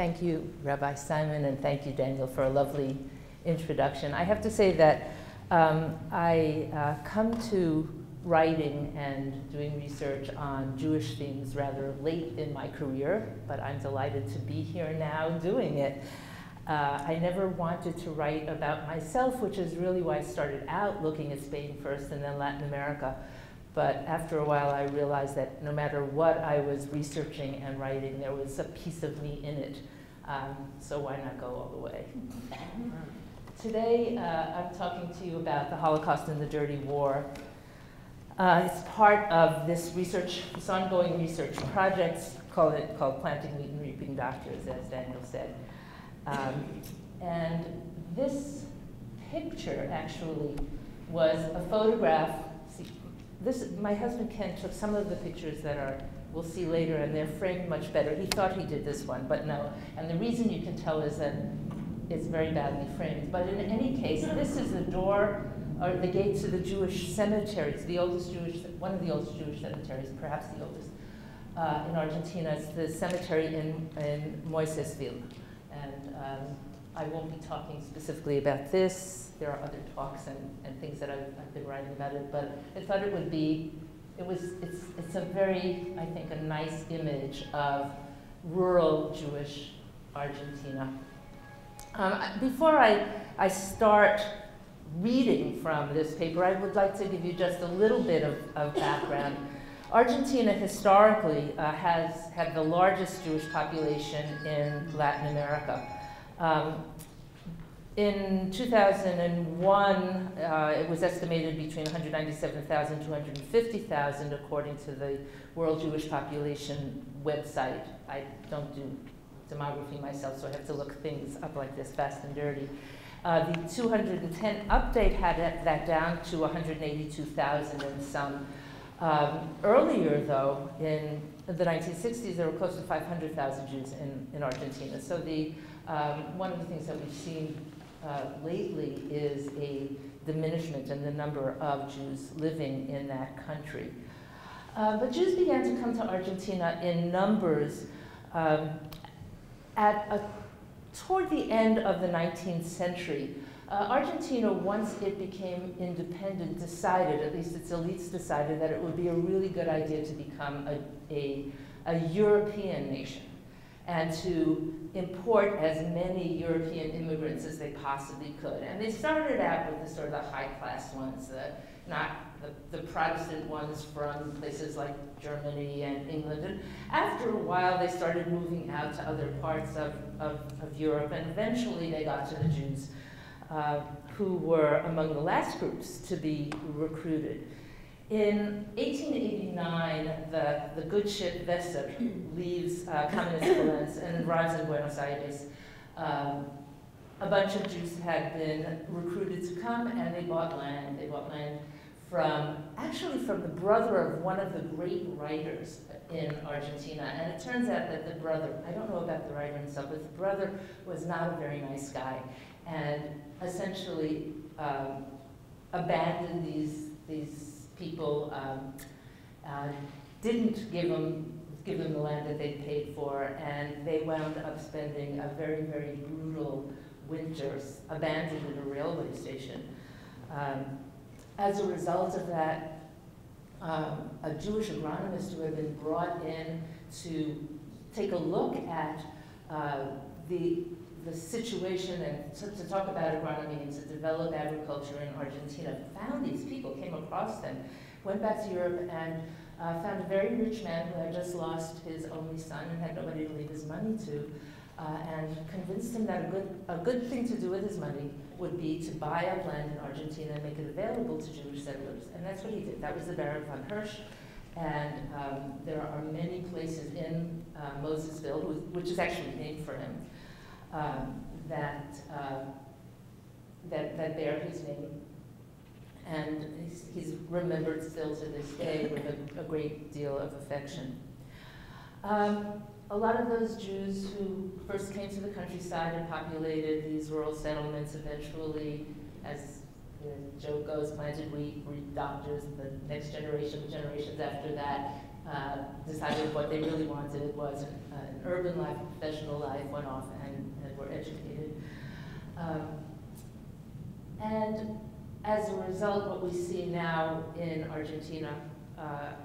Thank you, Rabbi Simon, and thank you, Daniel, for a lovely introduction. I have to say that I come to writing and doing research on Jewish themes rather late in my career, but I'm delighted to be here now doing it. I never wanted to write about myself, which is really why I started out looking at Spain first and then Latin America. But after a while, I realized that no matter what I was researching and writing, there was a piece of me in it. So why not go all the way? Today, I'm talking to you about the Holocaust and the Dirty War. It's part of this research, this ongoing research project called Planting Wheat and Reaping Doctors, as Daniel said. And this picture actually was a photograph. My husband Ken took some of the pictures that we'll see later, and they're framed much better. He thought he did this one, but no. And the reason you can tell is that it's very badly framed. But in any case, this is the door or the gate to the Jewish cemetery. It's the oldest Jewish, one of the oldest Jewish cemeteries, perhaps the oldest in Argentina. It's the cemetery in Moisesville. And I won't be talking specifically about this. There are other talks and things that I've been writing about it, but I thought it would be, it's a very, I think, a nice image of rural Jewish Argentina. Before I start reading from this paper, I would like to give you just a little bit of background. Argentina historically has had the largest Jewish population in Latin America. In 2001, it was estimated between 197,000 and 250,000, according to the World Jewish Population website. I don't do demography myself, so I have to look things up like this fast and dirty. The 2010 update had that down to 182,000 and some. Earlier, though, in the 1960s, there were close to 500,000 Jews in Argentina. So one of the things that we've seen lately is a diminishment in the number of Jews living in that country. But Jews began to come to Argentina in numbers toward the end of the 19th century. Argentina, once it became independent, decided, at least its elites decided, that it would be a really good idea to become a European nation and to import as many European immigrants as they possibly could. And they started out with the sort of the high-class ones, not the Protestant ones from places like Germany and England. And after a while, they started moving out to other parts of Europe, and eventually they got to the Jews, who were among the last groups to be recruited. In 1889, the good ship Vesser leaves Communist Florence and arrives in Buenos Aires. A bunch of Jews had been recruited to come, and they bought land. They bought land from the brother of one of the great writers in Argentina. And it turns out that the brother, I don't know about the writer himself, but the brother was not a very nice guy, and essentially abandoned these people, didn't give them the land that they paid for, and they wound up spending a very, very brutal winter abandoned in a railway station. As a result of that, a Jewish agronomist who had been brought in to take a look at the situation and to talk about agronomy and to develop agriculture in Argentina, found these people, came across them, went back to Europe, and found a very rich man who had just lost his only son and had nobody to leave his money to, and convinced him that a good thing to do with his money would be to buy up land in Argentina and make it available to Jewish settlers. And that's what he did. That was the Baron von Hirsch. And there are many places in Moisesville, which is actually named for him, that bear his name, and he's remembered still to this day with a great deal of affection. A lot of those Jews who first came to the countryside and populated these rural settlements eventually, as the joke goes, planted wheat, breed doctors, the next generation, the generations after that, decided what they really wanted was an urban life, professional life, went off and were educated. And as a result, what we see now in Argentina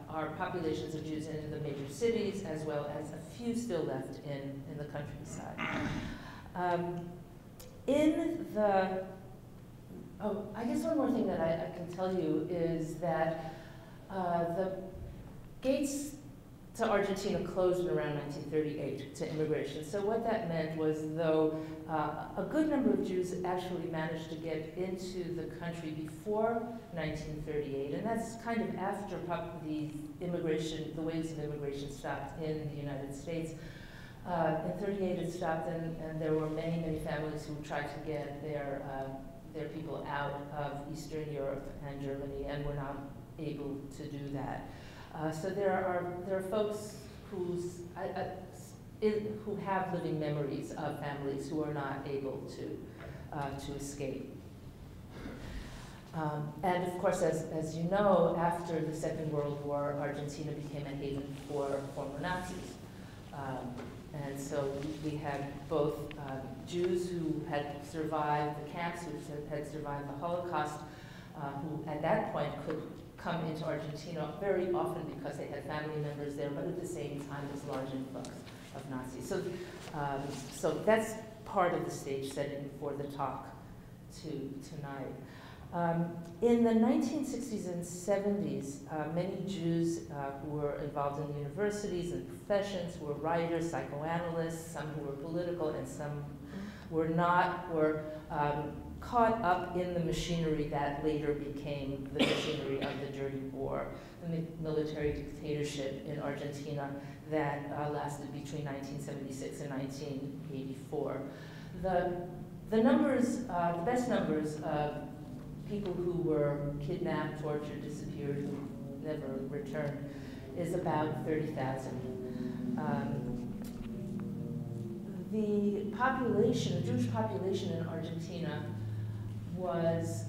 are populations of Jews in the major cities, as well as a few still left in the countryside. I guess one more thing that I can tell you is that the gates to Argentina closed in around 1938 to immigration. So what that meant was, though a good number of Jews actually managed to get into the country before 1938, and that's kind of after the waves of immigration stopped in the United States. In 38 it stopped, and there were many, many families who tried to get their people out of Eastern Europe and Germany and were not able to do that. So there are folks who have living memories of families who are not able to escape. And of course, as you know, after the Second World War, Argentina became a haven for former Nazis. And so we had both Jews who had survived the camps, who had survived the Holocaust, who at that point could come into Argentina very often because they had family members there, but at the same time this large influx of Nazis. So, so that's part of the stage setting for the talk tonight. In the 1960s and 70s, many Jews who were involved in universities and professions were writers, psychoanalysts, some who were political and some were not, caught up in the machinery that later became the machinery of the dirty war, the military dictatorship in Argentina that lasted between 1976 and 1984. The numbers, the best numbers of people who were kidnapped, tortured, disappeared, and never returned is about 30,000. The population, the Jewish population in Argentina was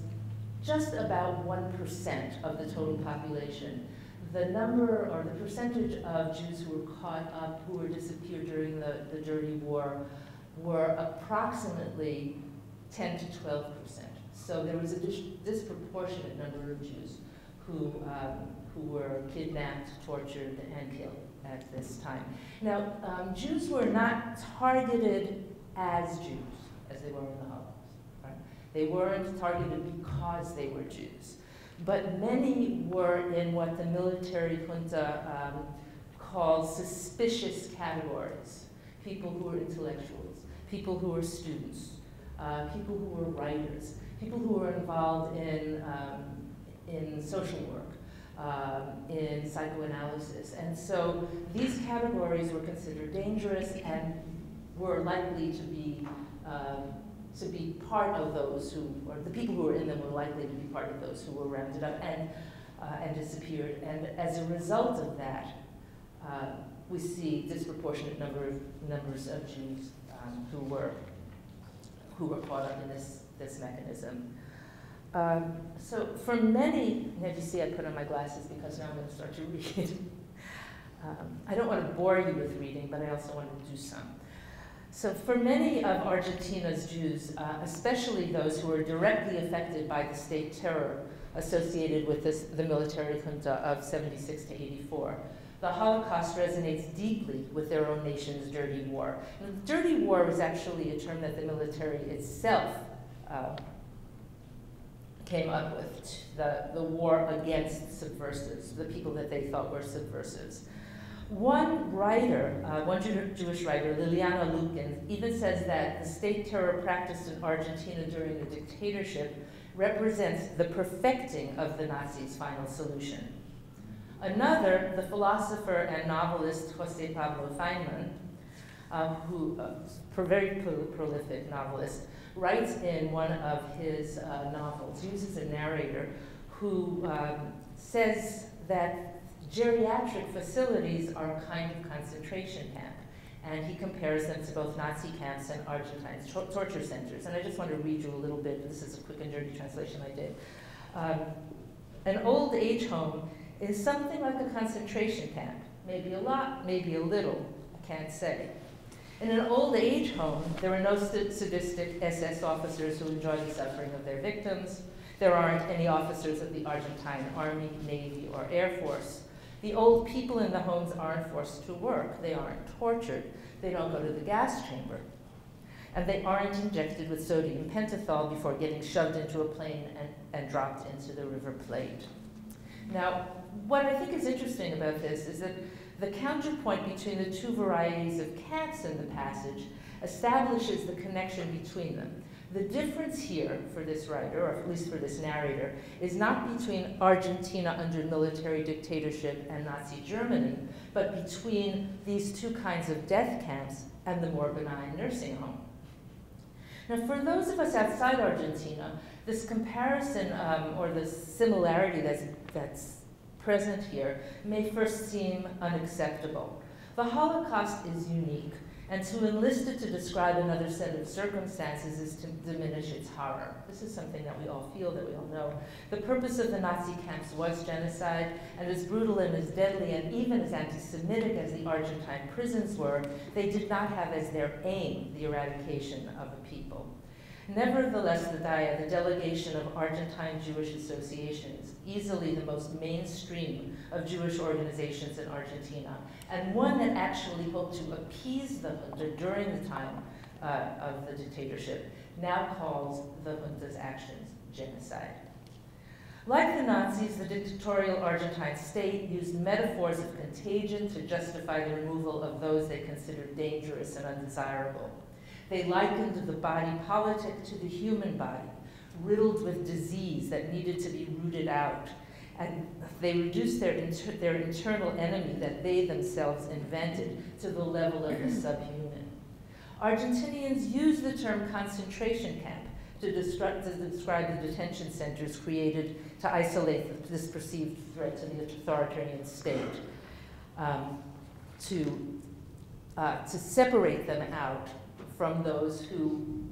just about 1% of the total population. The number or the percentage of Jews who were caught up, who were disappeared during the dirty war, were approximately 10 to 12%. So there was a disproportionate number of Jews who were kidnapped, tortured, and killed at this time. Now, Jews were not targeted as Jews as they were in the Holocaust. They weren't targeted because they were Jews. But many were in what the military junta calls suspicious categories. People who were intellectuals, people who were students, people who were writers, people who were involved in social work, in psychoanalysis. And so these categories were considered dangerous and were likely to be part of those who, or the people who were in them were likely to be part of those who were rounded up and disappeared. And as a result of that, we see disproportionate numbers of Jews who were caught up in this mechanism. So for many, and as you see I put on my glasses because now I'm going to start to read. I don't want to bore you with reading, but I also want to do some. So for many of Argentina's Jews, especially those who were directly affected by the state terror associated with the military junta of 76 to 84, the Holocaust resonates deeply with their own nation's dirty war. And dirty war was actually a term that the military itself came up with, the war against subversives, the people that they thought were subversives. One writer, one Jewish writer, Liliana Lukin, even says that the state terror practiced in Argentina during the dictatorship represents the perfecting of the Nazis' final solution. Another, the philosopher and novelist Jose Pablo Feynman, who is a very prolific novelist, writes in one of his novels, uses a narrator who says that geriatric facilities are a kind of concentration camp, and he compares them to both Nazi camps and Argentine torture centers. And I just want to read you a little bit. This is a quick and dirty translation I did. An old age home is something like a concentration camp. Maybe a lot, maybe a little, I can't say. In an old age home, there are no sadistic SS officers who enjoy the suffering of their victims. There aren't any officers of the Argentine Army, Navy, or Air Force. The old people in the homes aren't forced to work. They aren't tortured. They don't go to the gas chamber. And they aren't injected with sodium pentothal before getting shoved into a plane and dropped into the River Plate. Now, what I think is interesting about this is that the counterpoint between the two varieties of camps in the passage establishes the connection between them. The difference here for this writer, or at least for this narrator, is not between Argentina under military dictatorship and Nazi Germany, but between these two kinds of death camps and the more benign nursing home. Now, for those of us outside Argentina, this comparison or the similarity that's present here may first seem unacceptable. The Holocaust is unique, and to enlist it to describe another set of circumstances is to diminish its horror. This is something that we all feel, that we all know. The purpose of the Nazi camps was genocide, and as brutal and as deadly and even as anti-Semitic as the Argentine prisons were, they did not have as their aim the eradication of a people. Nevertheless, the DAIA, the Delegation of Argentine Jewish Associations, easily the most mainstream of Jewish organizations in Argentina, and one that actually hoped to appease the junta during the time of the dictatorship, now calls the junta's actions genocide. Like the Nazis, the dictatorial Argentine state used metaphors of contagion to justify the removal of those they considered dangerous and undesirable. They likened the body politic to the human body, riddled with disease that needed to be rooted out. And they reduced their internal enemy that they themselves invented to the level of the subhuman. Argentinians use the term concentration camp to describe the detention centers created to isolate this perceived threat to the authoritarian state, to separate them out from those who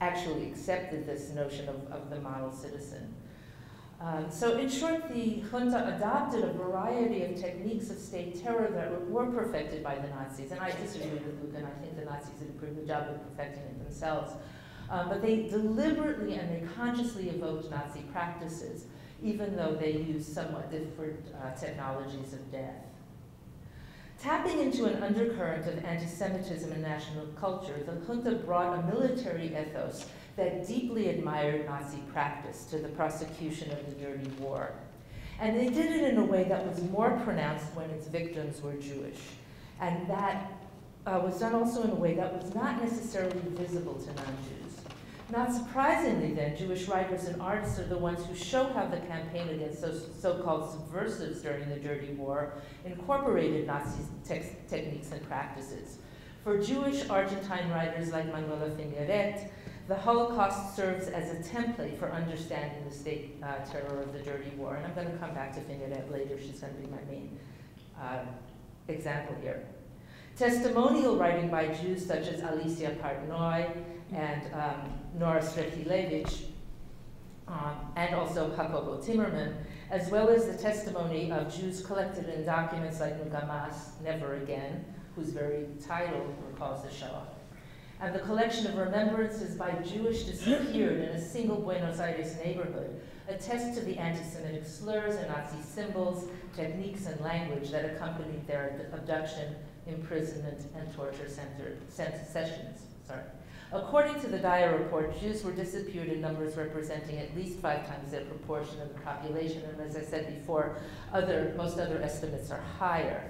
actually accepted this notion of the model citizen. So in short, the junta adopted a variety of techniques of state terror that were perfected by the Nazis. And I disagree with Lukin. I think the Nazis did a pretty good job of perfecting it themselves. But they deliberately and they consciously evoked Nazi practices, even though they used somewhat different technologies of death. Tapping into an undercurrent of anti-Semitism and national culture, the junta brought a military ethos that deeply admired Nazi practice to the prosecution of the dirty war. And they did it in a way that was more pronounced when its victims were Jewish. And that was done also in a way that was not necessarily visible to non-Jews. Not surprisingly then, Jewish writers and artists are the ones who show how the campaign against so-called subversives during the dirty war incorporated Nazi techniques and practices. For Jewish Argentine writers like Manuela Fingueret, the Holocaust serves as a template for understanding the state terror of the dirty war. And I'm going to come back to Fingueret later. She's going to be my main example here. Testimonial writing by Jews such as Alicia Partnoy and Nora Strejilevich, and also Jacobo Timmerman, as well as the testimony of Jews collected in documents like Nugamas, Never Again, whose very title recalls the Shoah, and the collection of remembrances by Jewish disappeared in a single Buenos Aires neighborhood attest to the anti-Semitic slurs and Nazi symbols, techniques, and language that accompanied their abduction, imprisonment, and torture sessions. According to the DAIA report, Jews were disappeared in numbers representing at least 5 times their proportion of the population, and as I said before, most other estimates are higher.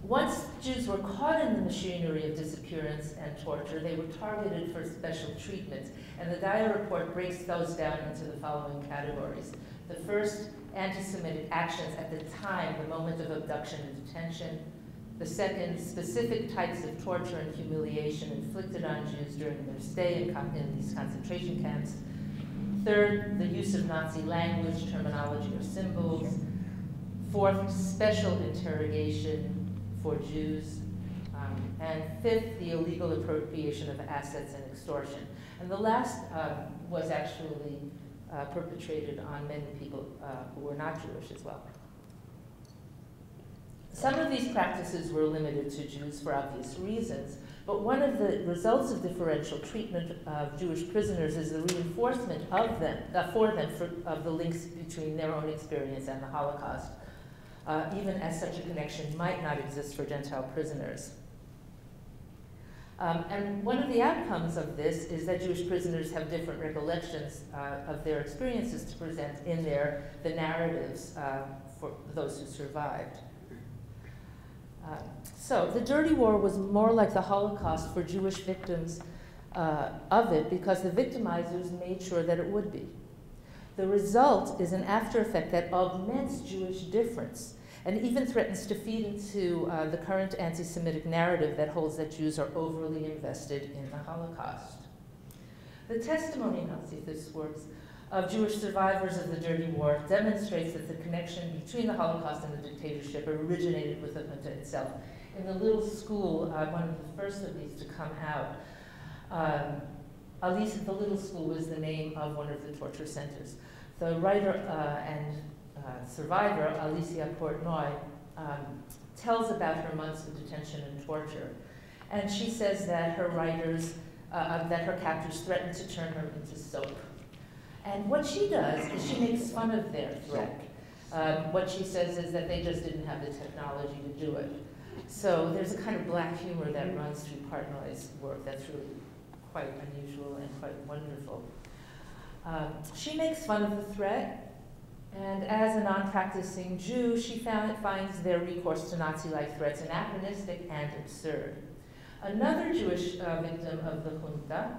Once Jews were caught in the machinery of disappearance and torture, they were targeted for special treatment, and the DAIA report breaks those down into the following categories. The first, anti-Semitic actions at the time, the moment of abduction and detention. The second, specific types of torture and humiliation inflicted on Jews during their stay in these concentration camps. Third, the use of Nazi language, terminology, or symbols. Fourth, special interrogation for Jews. And fifth, the illegal appropriation of assets and extortion. And the last was actually perpetrated on many people who were not Jewish as well. Some of these practices were limited to Jews for obvious reasons, but one of the results of differential treatment of Jewish prisoners is the reinforcement of them, of the links between their own experience and the Holocaust, even as such a connection might not exist for Gentile prisoners. And one of the outcomes of this is that Jewish prisoners have different recollections of their experiences to present in the narratives for those who survived. So the dirty war was more like the Holocaust for Jewish victims of it because the victimizers made sure that it would be. The result is an after effect that augments Jewish difference and even threatens to feed into the current anti-Semitic narrative that holds that Jews are overly invested in the Holocaust. The testimony, and I'll see if this works, of Jewish survivors of the dirty war demonstrates that the connection between the Holocaust and the dictatorship originated with the junta itself. In the little school, one of the first of these to come out, Alicia, the little school was the name of one of the torture centers. The writer and survivor, Alicia Partnoy, tells about her months of detention and torture. And she says that her captors threatened to turn her into soap. And what she does is she makes fun of their threat. What she says is that they just didn't have the technology to do it. So there's a kind of black humor that runs through Partnoy's work that's really quite unusual and quite wonderful. She makes fun of the threat, and as a non-practicing Jew, she finds their recourse to Nazi-like threats anachronistic and absurd. Another Jewish victim of the junta,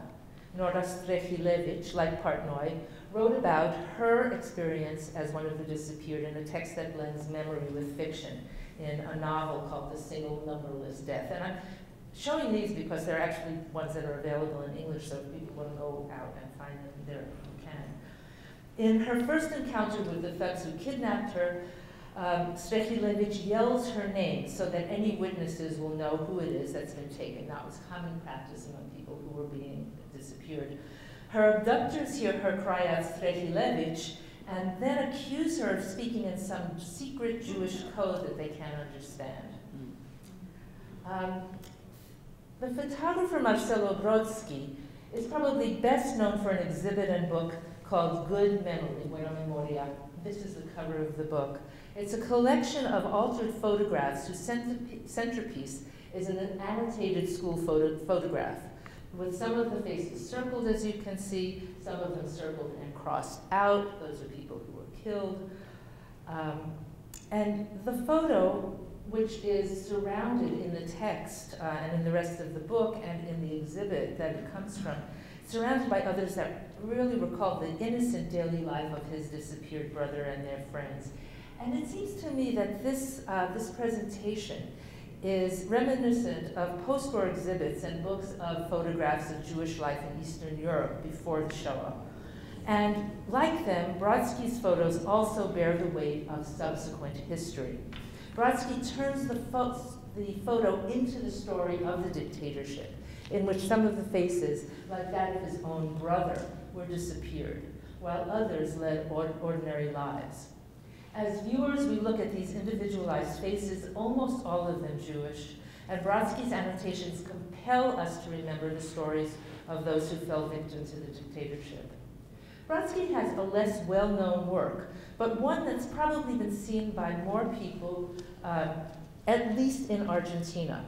Nora Strejilevich, like Partnoy, wrote about her experience as one of the disappeared in a text that blends memory with fiction in a novel called The Single Numberless Death. And I'm showing these because they're actually ones that are available in English, so if people want to go out and find them there, you can. In her first encounter with the thugs who kidnapped her, Strejilevich yells her name so that any witnesses will know who it is that's been taken. That was common practice among people who were being disappeared. Her abductors hear her cry out Strejilevich and then accuse her of speaking in some secret Jewish code that they can't understand. The photographer Marcelo Brodsky is probably best known for an exhibit and book called Good Memory, Buena Memoria. This is the cover of the book. It's a collection of altered photographs whose centerpiece is an annotated school photograph, with some of the faces circled, as you can see, some of them circled and crossed out. Those are people who were killed. And the photo, which is surrounded in the text and in the rest of the book and in the exhibit that it comes from, surrounded by others that really recall the innocent daily life of his disappeared brother and their friends. And it seems to me that this, this presentation is reminiscent of post-war exhibits and books of photographs of Jewish life in Eastern Europe before the Shoah. And like them, Brodsky's photos also bear the weight of subsequent history. Brodsky turns the photo into the story of the dictatorship, in which some of the faces, like that of his own brother, were disappeared, while others led ordinary lives. As viewers, we look at these individualized faces, almost all of them Jewish, and Brodsky's annotations compel us to remember the stories of those who fell victim to the dictatorship. Brodsky has a less well-known work, but one that's probably been seen by more people, at least in Argentina.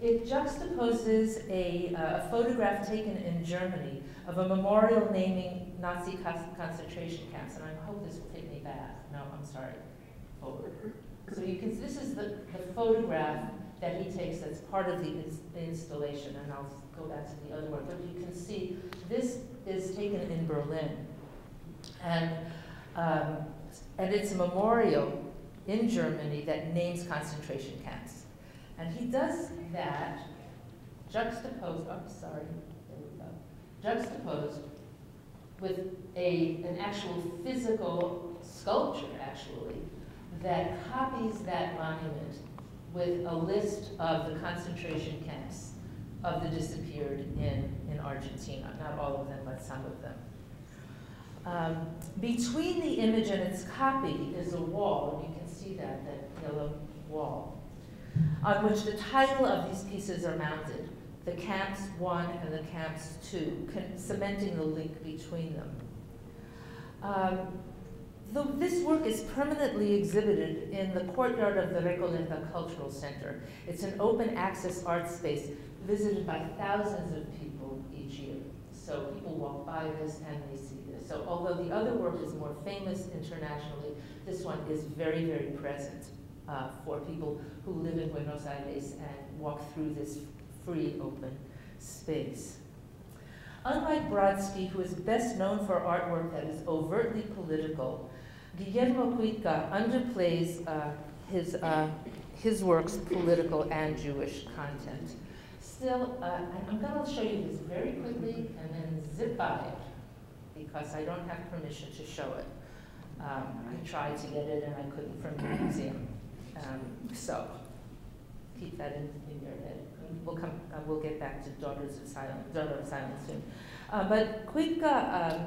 It juxtaposes a photograph taken in Germany of a memorial naming Nazi concentration camps, and I hope this will take me back. No, I'm sorry. Over. So you can. This is the photograph that he takes. That's part of the installation, and I'll go back to the other one. But you can see this is taken in Berlin, and it's a memorial in Germany that names concentration camps, and he does that juxtaposed. I'm sorry. There we go. Juxtaposed with an actual physical sculpture, actually, that copies that monument with a list of the concentration camps of the disappeared in Argentina. Not all of them, but some of them. Between the image and its copy is a wall, and you can see that, that yellow wall, on which the title of these pieces are mounted, the Camps 1 and the Camps 2, cementing the link between them. This work is permanently exhibited in the courtyard of the Recoleta Cultural Center. It's an open access art space visited by thousands of people each year. So people walk by this and they see this. So although the other work is more famous internationally, this one is very, very present for people who live in Buenos Aires and walk through this free open space. Unlike Brodsky, who is best known for artwork that is overtly political, Guillermo Kuitca underplays his work's political and Jewish content. Still, I'm going to show you this very quickly and then zip by it, because I don't have permission to show it. I tried to get it and I couldn't from the museum. So keep that in your head. We'll get back to Daughter of Silence soon. But Kuitca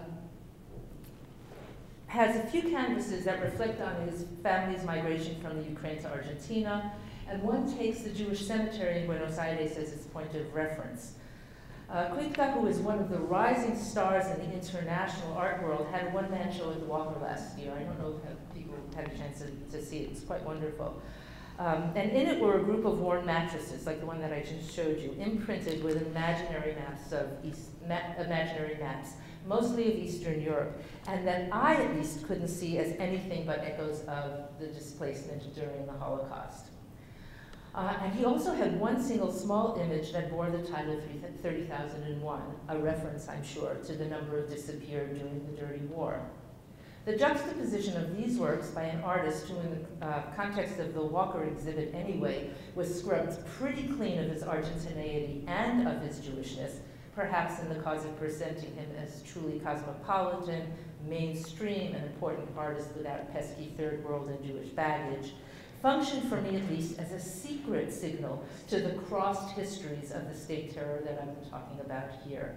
has a few canvases that reflect on his family's migration from the Ukraine to Argentina, and one takes the Jewish cemetery in Buenos Aires as its point of reference. Kuitca, who is one of the rising stars in the international art world, had a one-man show at the Walker last year. I don't know if people had a chance to see it. It's quite wonderful. And in it were a group of worn mattresses, like the one that I just showed you, imprinted with imaginary maps of mostly of Eastern Europe, and that I at least couldn't see as anything but echoes of the displacement during the Holocaust. And he also had one single small image that bore the title 30,001, a reference, I'm sure, to the number of disappeared during the Dirty War. The juxtaposition of these works by an artist who, in the context of the Walker exhibit anyway, was scrubbed pretty clean of his Argentinianity and of his Jewishness, perhaps in the cause of presenting him as truly cosmopolitan, mainstream, and important artist without pesky Third World and Jewish baggage, functioned for me at least as a secret signal to the crossed histories of the state terror that I've been talking about here.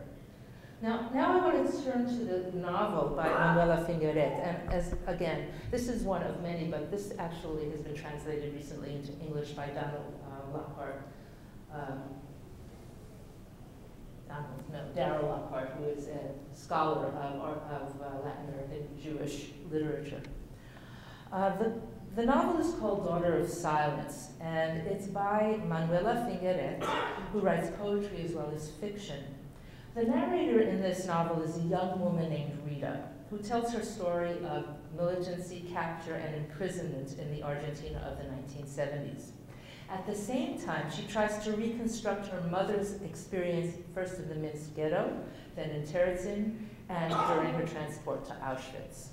Now I want to turn to the novel by Manuela Fingueret, and as again, this is one of many, but this actually has been translated recently into English by Daryl Lockhart. Daryl Lockhart, who is a scholar of Latin American Jewish literature. The novel is called Daughter of Silence, and it's by Manuela Fingueret, who writes poetry as well as fiction. The narrator in this novel is a young woman named Rita, who tells her story of militancy, capture, and imprisonment in the Argentina of the 1970s. At the same time, she tries to reconstruct her mother's experience first in the Minsk ghetto, then in Terezin, and during her transport to Auschwitz.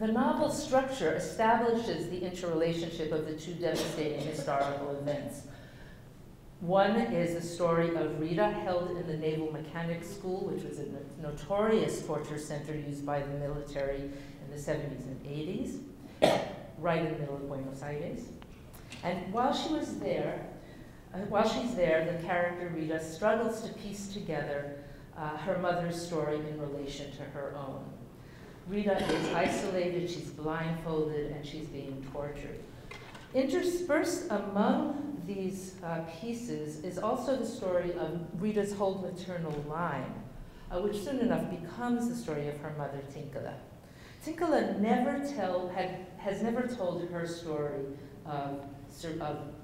The novel's structure establishes the interrelationship of the two devastating historical events. One is the story of Rita held in the Naval Mechanics School, which was a notorious torture center used by the military in the 70s and 80s, right in the middle of Buenos Aires. And while she's there, the character Rita struggles to piece together her mother's story in relation to her own. Rita is isolated, she's blindfolded, and she's being tortured. Interspersed among these pieces is also the story of Rita's whole maternal line, which soon enough becomes the story of her mother, Tinkala. Tinkala has never told her story of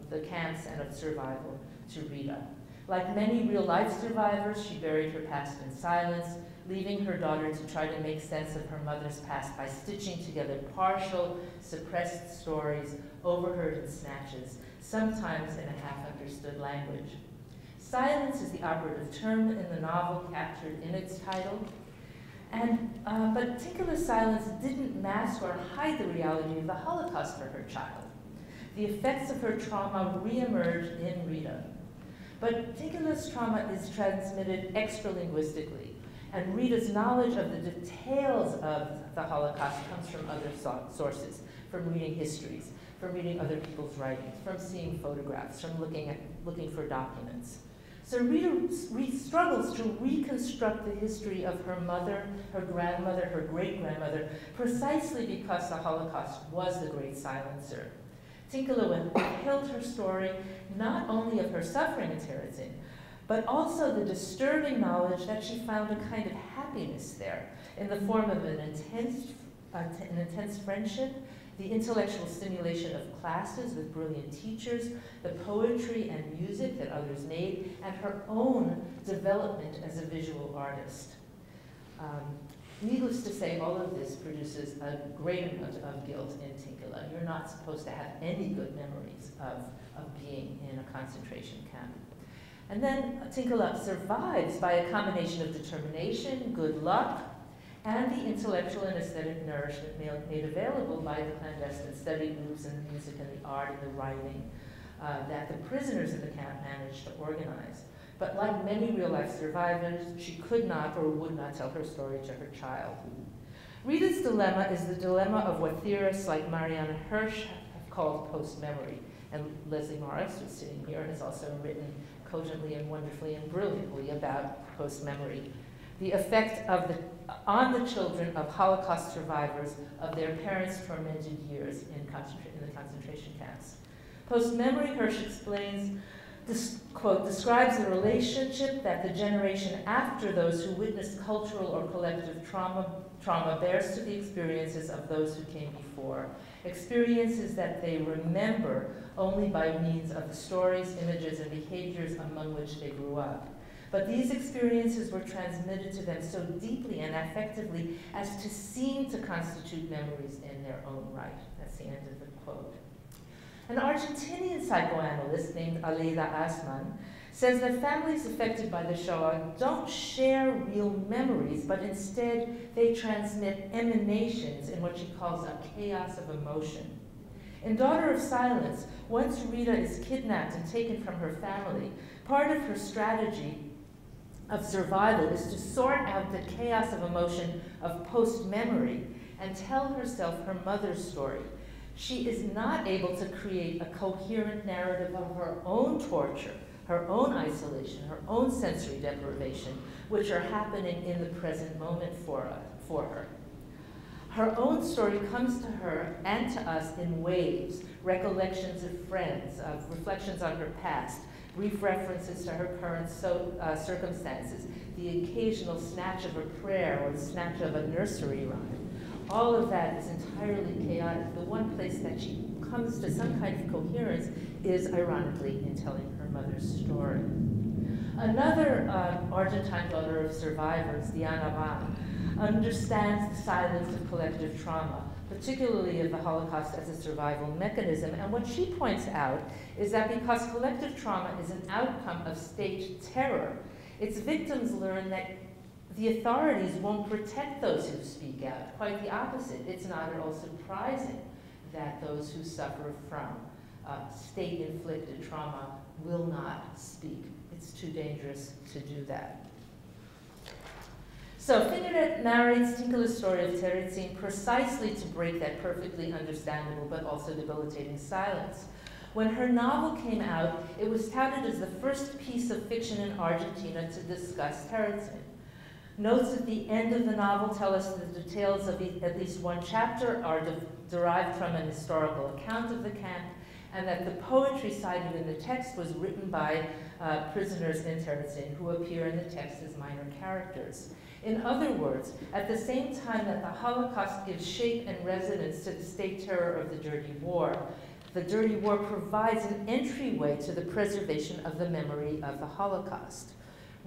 the camps and of survival to Rita. Like many real-life survivors, she buried her past in silence, leaving her daughter to try to make sense of her mother's past by stitching together partial, suppressed stories overheard in snatches, sometimes in a half-understood language. Silence is the operative term in the novel captured in its title, but Tinkala's silence didn't mask or hide the reality of the Holocaust for her child. The effects of her trauma reemerged in Rita, but Tinkala's trauma is transmitted extralinguistically, and Rita's knowledge of the details of the Holocaust comes from other sources, from reading histories, from reading other people's writings, from seeing photographs, from looking for documents. So Rita struggles to reconstruct the history of her mother, her grandmother, her great-grandmother, precisely because the Holocaust was the great silencer. Tinkerlewin upheld her story not only of her suffering in Terezin, but also the disturbing knowledge that she found a kind of happiness there in the form of an intense friendship, the intellectual stimulation of classes with brilliant teachers, the poetry and music that others made, and her own development as a visual artist. Needless to say, all of this produces a great amount of guilt in Tinkerlewin. You're not supposed to have any good memories of being in a concentration camp. And then Tinkerlewin survives by a combination of determination, good luck, and the intellectual and aesthetic nourishment made available by the clandestine study groups and the music and the art and the writing that the prisoners of the camp managed to organize. But like many real-life survivors, she could not or would not tell her story to her child. Rita's dilemma is the dilemma of what theorists like Mariana Hirsch have called post-memory. And Leslie Morris, who's sitting here, has also written cogently and wonderfully and brilliantly about post-memory. The effect of on the children of Holocaust survivors of their parents' tormented years in the concentration camps. Post-memory, Hirsch explains, this quote, describes the relationship that the generation after those who witnessed cultural or collective trauma bears to the experiences of those who came before, experiences that they remember only by means of the stories, images, and behaviors among which they grew up. But these experiences were transmitted to them so deeply and affectively as to seem to constitute memories in their own right. That's the end of the quote. An Argentinian psychoanalyst named Aleida Assmann says that families affected by the Shoah don't share real memories, but instead they transmit emanations in what she calls a chaos of emotion. In Daughter of Silence, once Rita is kidnapped and taken from her family, part of her strategy of survival is to sort out the chaos of emotion of post-memory and tell herself her mother's story. She is not able to create a coherent narrative of her own torture, her own isolation, her own sensory deprivation, which are happening in the present moment for her. Her own story comes to her and to us in waves, recollections of friends, of reflections on her past, brief references to her current circumstances, the occasional snatch of a prayer or the snatch of a nursery rhyme. All of that is entirely chaotic. The one place that she comes to some kind of coherence is, ironically, in telling her mother's story. Another Argentine daughter of survivors, Diana Raz, understands the silence of collective trauma, particularly of the Holocaust, as a survival mechanism. And what she points out is that because collective trauma is an outcome of state terror, its victims learn that the authorities won't protect those who speak out. Quite the opposite. It's not at all surprising that those who suffer from state-inflicted trauma will not speak. It's too dangerous to do that. So Fingueret narrates Tinkerlewin's story of Terezin precisely to break that perfectly understandable but also debilitating silence. When her novel came out, it was touted as the first piece of fiction in Argentina to discuss Terezin. Notes at the end of the novel tell us the details of at least one chapter are derived from an historical account of the camp, and that the poetry cited in the text was written by prisoners in Terezin who appear in the text as minor characters. In other words, at the same time that the Holocaust gives shape and resonance to the state terror of the Dirty War provides an entryway to the preservation of the memory of the Holocaust.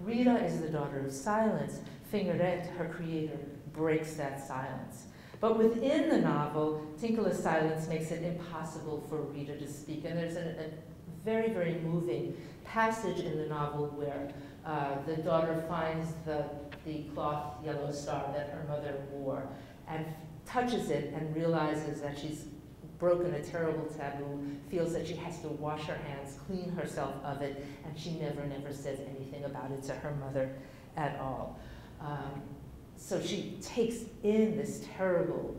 Rita is the daughter of silence. Fingueret, her creator, breaks that silence. But within the novel, Tinkerlewin's silence makes it impossible for Rita to speak. And there's a very, very moving passage in the novel where the daughter finds the cloth yellow star that her mother wore and touches it and realizes that she's broken a terrible taboo, feels that she has to wash her hands, clean herself of it, and she never says anything about it to her mother at all. So she takes in this terrible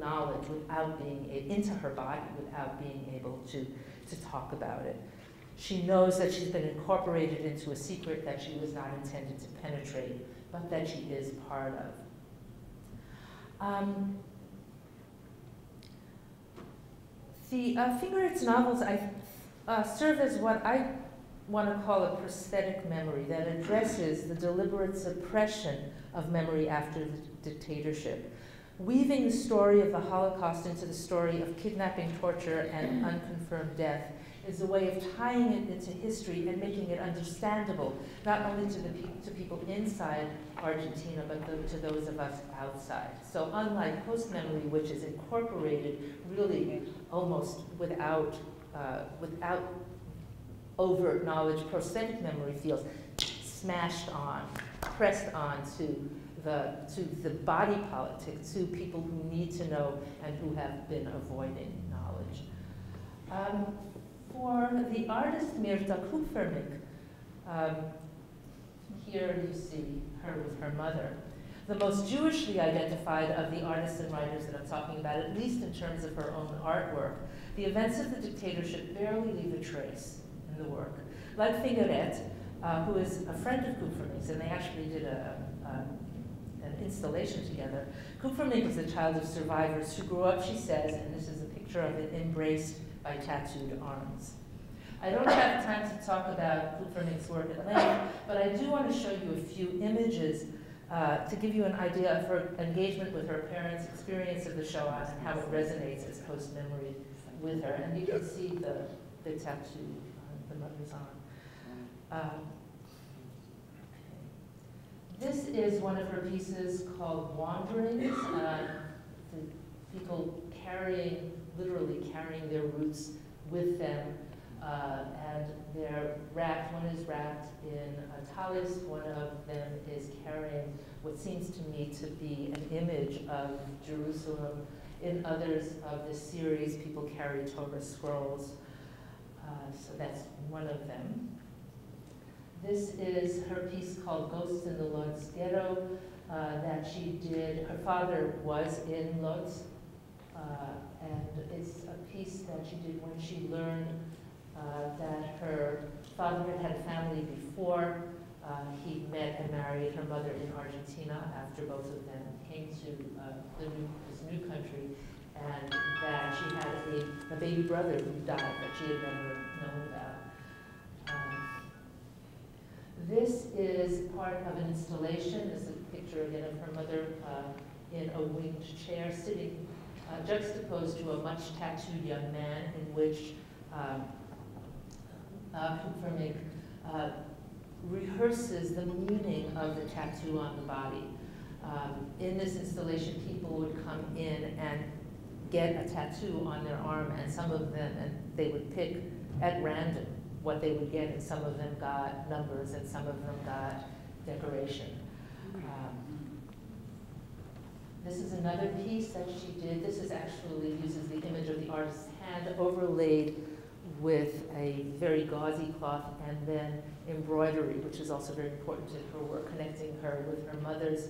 knowledge without being into her body, without being able to talk about it. She knows that she's been incorporated into a secret that she was not intended to penetrate, but that she is part of. The Fingueret's novels serve as what I want to call a prosthetic memory that addresses the deliberate suppression of memory after the dictatorship, weaving the story of the Holocaust into the story of kidnapping, torture, and unconfirmed death is a way of tying it into history and making it understandable, not only to people inside Argentina, but to those of us outside. So unlike post-memory, which is incorporated really almost without, without overt knowledge, prosthetic memory feels smashed on, pressed on to the body politic, to people who need to know and who have been avoiding knowledge. For the artist Mirta Kupferminc, here you see her with her mother, the most Jewishly identified of the artists and writers that I'm talking about, at least in terms of her own artwork, the events of the dictatorship barely leave a trace in the work. Like Fingueret, who is a friend of Kupferminc's, and they actually did an installation together, Kupferminc was the child of survivors who grew up, she says, and this is a picture of it, embraced by tattooed arms. I don't have time to talk about Kupferminc's work at length, but I do want to show you a few images to give you an idea of her engagement with her parents' experience of the Shoah and how it resonates as post-memory with her. And you can see the tattoo the mother's on. This is one of her pieces called Wanderings, the people carrying, literally carrying their roots with them, and they're wrapped, one is wrapped in a talis, one of them is carrying what seems to me to be an image of Jerusalem. In others of this series, people carry Torah scrolls, so that's one of them. This is her piece called Ghosts in the Lodz Ghetto that she did. Her father was in Lodz, and it's a piece that she did when she learned that her father had had a family before he met and married her mother in Argentina after both of them came to this new country, and that she had a baby brother who died that she had never known about. This is part of an installation. This is a picture again of her mother in a winged chair sitting juxtaposed to a much tattooed young man, in which Kupferminc rehearses the meaning of the tattoo on the body. In this installation, people would come in and get a tattoo on their arm, and some of them, and they would pick at random what they would get, and some of them got numbers, and some of them got decoration. This is another piece that she did. This is actually uses the image of the artist's hand overlaid with a very gauzy cloth and then embroidery, which is also very important in her work, connecting her with her mother's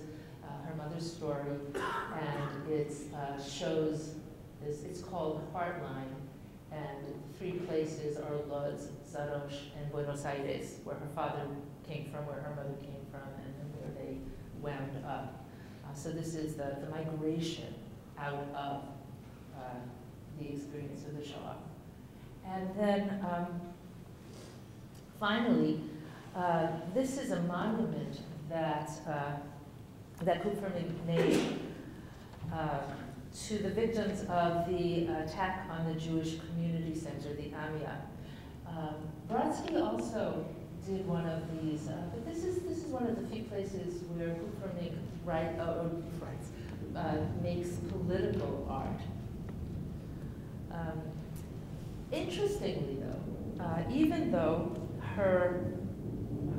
story. And it shows this, it's called Heartline, and three places are Lodz, Zarosh, and Buenos Aires, where her father came from, where her mother came from, and where they wound up. So this is the migration out of the experience of the Shoah. And then finally, this is a monument that Kupferminc made to the victims of the attack on the Jewish Community Center, the AMIA. Brodsky also did one of these, but this is one of the few places where Kupferminc makes political art. Interestingly, though, even though her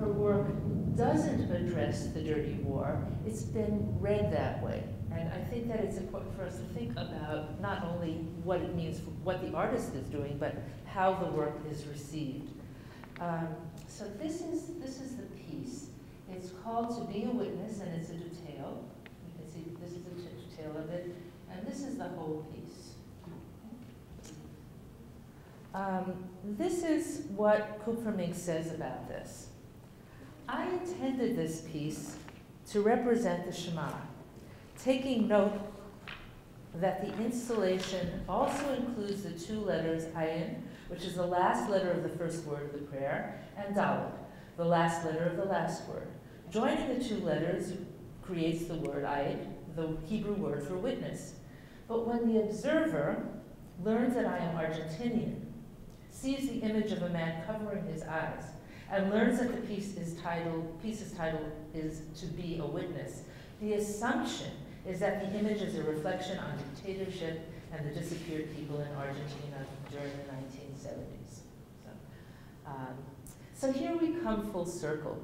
work doesn't address the dirty war, it's been read that way, and I think that it's important for us to think about not only what it means, what the artist is doing, but how the work is received. So this is the piece. It's called To Be a Witness, and it's a detail. You can see this is a detail of it, and this is the whole piece. This is what Kupferminc says about this. I intended this piece to represent the Shema, taking note that the installation also includes the two letters Ayin, which is the last letter of the first word of the prayer, and Dalet, the last letter of the last word. Joining the two letters creates the word Ayin, the Hebrew word for witness. But when the observer learns that I am Argentinian, sees the image of a man covering his eyes, and learns that the piece's title is To Be a Witness, the assumption is that the image is a reflection on dictatorship and the disappeared people in Argentina during the 1970s. So here we come full circle.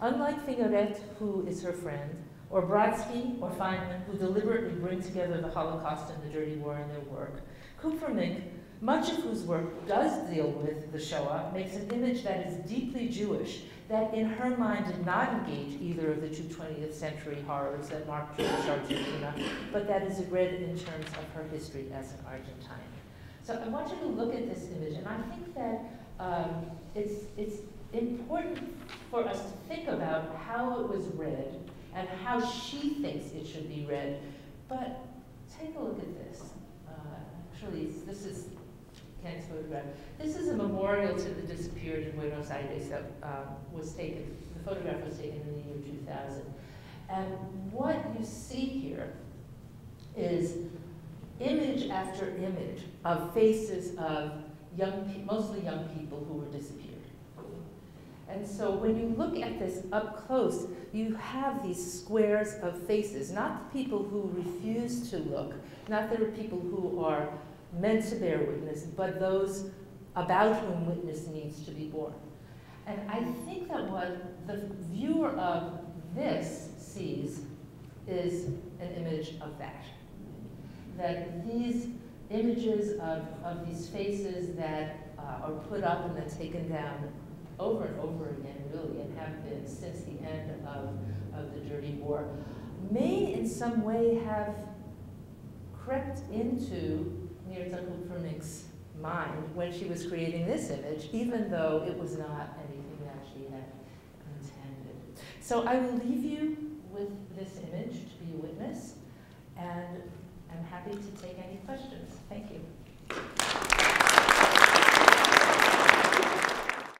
Unlike Fingueret, who is her friend, or Brodsky or Feynman, who deliberately bring together the Holocaust and the dirty war in their work, Kupferminc, much of whose work does deal with the Shoah, makes an image that is deeply Jewish, that in her mind did not engage either of the two 20th century horrors that marked Jewish Argentina, but that is read in terms of her history as an Argentine. So I want you to look at this image, and I think that it's important for us to think about how it was read and how she thinks it should be read. But take a look at this. Actually, this is Ken's photograph. This is a memorial to the disappeared in Buenos Aires that was taken. The photograph was taken in the year 2000. And what you see here is image after image of faces of young, mostly young people who were disappeared. And so when you look at this up close, you have these squares of faces, not the people who refuse to look, not the people who are meant to bear witness, but those about whom witness needs to be borne. And I think that what the viewer of this sees is an image of that. That these images of these faces that are put up and then taken down over and over again, really, and have been since the end of the dirty war, may in some way have crept into Mirta Kupferminc's mind when she was creating this image, even though it was not anything that she had intended. So I will leave you with this image, To Be a Witness, and I'm happy to take any questions. Thank you.